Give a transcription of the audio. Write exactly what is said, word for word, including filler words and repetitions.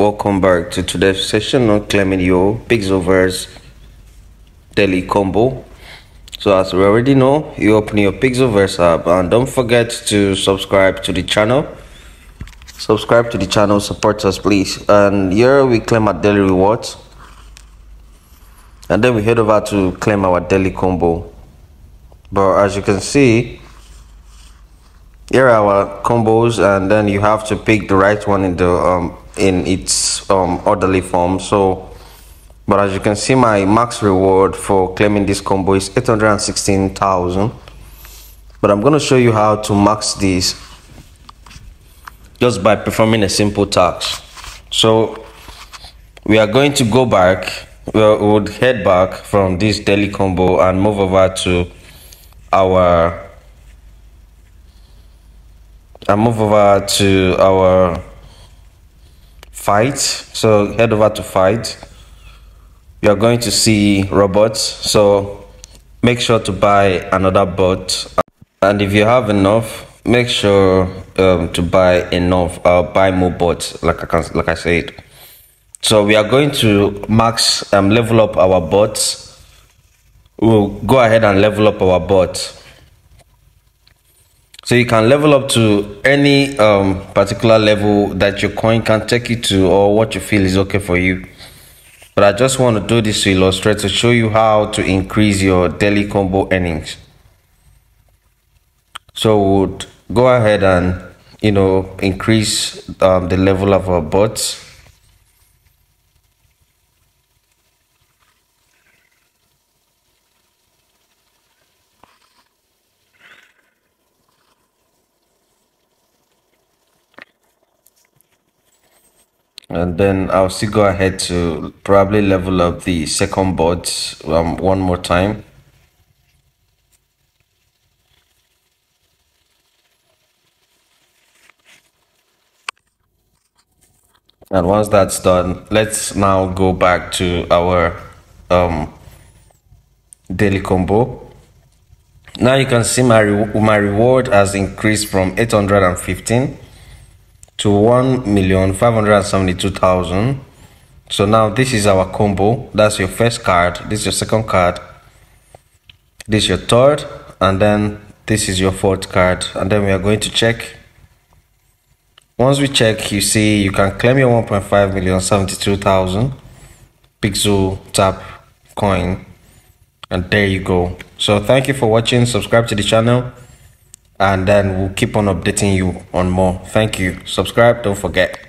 Welcome back to today's session on claiming your Pixelverse daily combo. So as we already know, you open your Pixelverse app and don't forget to subscribe to the channel. Subscribe to the channel, support us please. And here we claim our daily rewards. And then we head over to claim our daily combo. But as you can see, here are our combos, and then you have to pick the right one in the um in its um orderly form. So but as you can see, my max reward for claiming this combo is eight hundred sixteen thousand, but I'm going to show you how to max this just by performing a simple task. So we are going to go back, we would head back from this daily combo and move over to our I move over to our fight. So head over to fight. You are going to see robots, so make sure to buy another bot, and if you have enough, make sure um, to buy enough uh, buy more bots, like I can, like I said. So we are going to max um, level up our bots. We'll go ahead and level up our bots. So you can level up to any um, particular level that your coin can take you to, or what you feel is okay for you. But I just want to do this to illustrate, to show you how to increase your daily combo earnings. So we'll go ahead and, you know, increase um, the level of our bots. And then I'll still go ahead to probably level up the second bot um, one more time. And once that's done, let's now go back to our um, daily combo. Now you can see my, re my reward has increased from eight hundred fifteen to one million five hundred seventy-two thousand. So now this is our combo. That's your first card, this is your second card, this is your third, and then this is your fourth card. And then we are going to check. Once we check, you see you can claim your one point five million seventy-two thousand PixelTap coin, and there you go. So thank you for watching. Subscribe to the channel, and then we'll keep on updating you on more. Thank you. Subscribe, don't forget.